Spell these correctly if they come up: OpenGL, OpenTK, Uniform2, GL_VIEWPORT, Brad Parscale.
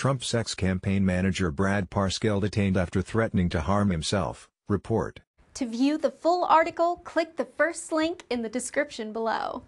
Trump's ex-campaign manager Brad Parscale detained after threatening to harm himself, report. To view the full article, click the first link in the description below.